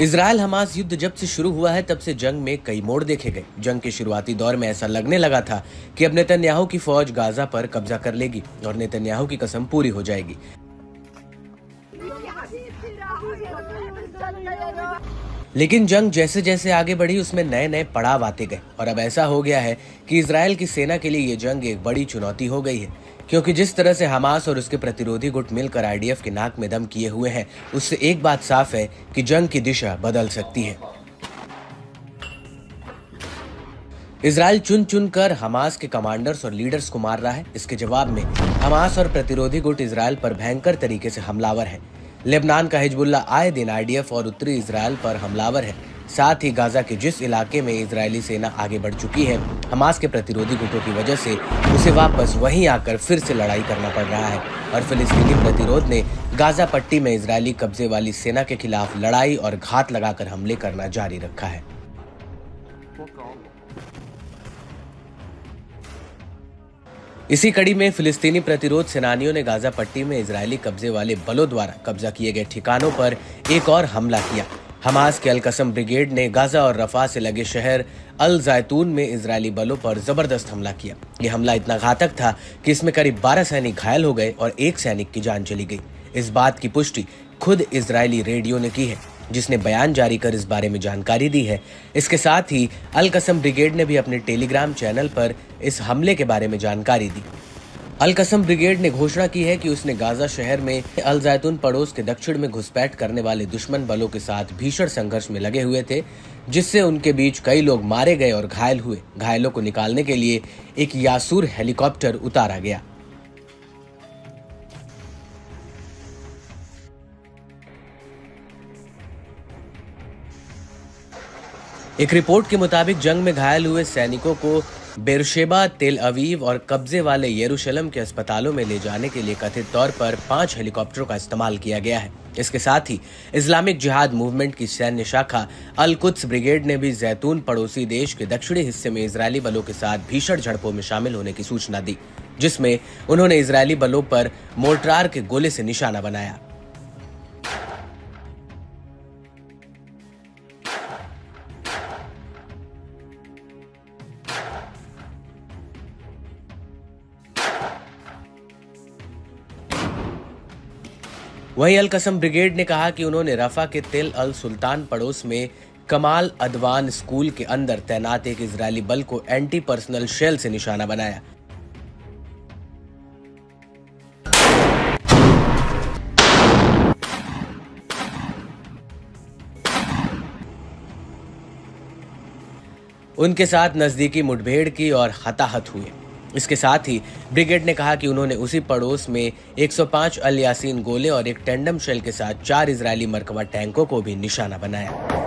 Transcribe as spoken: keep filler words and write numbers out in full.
Israel Hamas युद्ध जब से शुरू हुआ है तब से जंग में कई मोड़ देखे गए। जंग के शुरुआती दौर में ऐसा लगने लगा था कि अब नेतन्याहू की फौज गाजा पर कब्जा कर लेगी और नेतन्याहू की कसम पूरी हो जाएगी। लेकिन जंग जैसे जैसे आगे बढ़ी उसमें नए नए पड़ाव आते गए और अब ऐसा हो गया है कि इसराइल की सेना के लिए ये जंग एक बड़ी चुनौती हो गई है, क्योंकि जिस तरह से हमास और उसके प्रतिरोधी गुट मिलकर आईडीएफ के नाक में दम किए हुए हैं, उससे एक बात साफ है कि जंग की दिशा बदल सकती है। इसराइल चुन चुन कर हमास के कमांडर्स और लीडर्स को मार रहा है। इसके जवाब में हमास और प्रतिरोधी गुट इसराइल पर भयंकर तरीके से हमलावर है। लेबनान का हिजबुल्लाह आए दिन आईडीएफ और उत्तरी इसराइल पर हमलावर है। साथ ही गाजा के जिस इलाके में इजरायली सेना आगे बढ़ चुकी है, हमास के प्रतिरोधी गुटों की वजह से उसे वापस वहीं आकर फिर से लड़ाई करना पड़ रहा है और फिलिस्तीनी प्रतिरोध ने गाजा पट्टी में इजरायली कब्जे वाली सेना के खिलाफ लड़ाई और घात लगाकर हमले करना जारी रखा है। इसी कड़ी में फिलिस्तीनी प्रतिरोध सेनानियों ने गाजा पट्टी में इजरायली कब्जे वाले बलों द्वारा कब्जा किए गए ठिकानों पर एक और हमला किया। हमास के अल-क़स्साम ब्रिगेड ने गाजा और रफा से लगे शहर अल-ज़ायतून में इजरायली बलों पर जबरदस्त हमला किया। ये हमला इतना घातक था कि इसमें करीब बारह सैनिक घायल हो गए और एक सैनिक की जान चली गई। इस बात की पुष्टि खुद इजरायली रेडियो ने की है, जिसने बयान जारी कर इस बारे में जानकारी दी है। इसके साथ ही अल-क़स्साम ब्रिगेड ने भी अपने टेलीग्राम चैनल पर इस हमले के बारे में जानकारी दी। अल-क़स्साम ब्रिगेड ने घोषणा की है कि उसने गाजा शहर में अल-ज़ायतून पड़ोस के दक्षिण में घुसपैठ करने वाले दुश्मन बलों के साथ भीषण संघर्ष में लगे हुए थे, जिससे उनके बीच कई लोग मारे गए और घायल हुए। घायलों को निकालने के लिए एक यासूर हेलीकॉप्टर उतारा गया। एक रिपोर्ट के मुताबिक जंग में घायल हुए सैनिकों को बेरशेबा, तिल अवीव और कब्जे वाले यरूशलेम के अस्पतालों में ले जाने के लिए कथित तौर पर पांच हेलीकॉप्टरों का इस्तेमाल किया गया है। इसके साथ ही इस्लामिक जिहाद मूवमेंट की सैन्य शाखा अलकुद्स ब्रिगेड ने भी जैतून पड़ोसी देश के दक्षिणी हिस्से में इजरायली बलों के साथ भीषण झड़पों में शामिल होने की सूचना दी, जिसमें उन्होंने इजरायली बलों पर मोर्टार के गोले से निशाना बनाया। वहीं अल-क़स्साम ब्रिगेड ने कहा कि उन्होंने रफा के तिल अल सुल्तान पड़ोस में कमाल अदवान स्कूल के अंदर तैनात एक इजरायली बल को एंटी पर्सनल शेल से निशाना बनाया। उनके साथ नजदीकी मुठभेड़ की और हताहत हुए। इसके साथ ही ब्रिगेड ने कहा कि उन्होंने उसी पड़ोस में एक सौ पांच अल यासीन गोले और एक टेंडम शेल के साथ चार इजरायली मरकवा टैंकों को भी निशाना बनाया।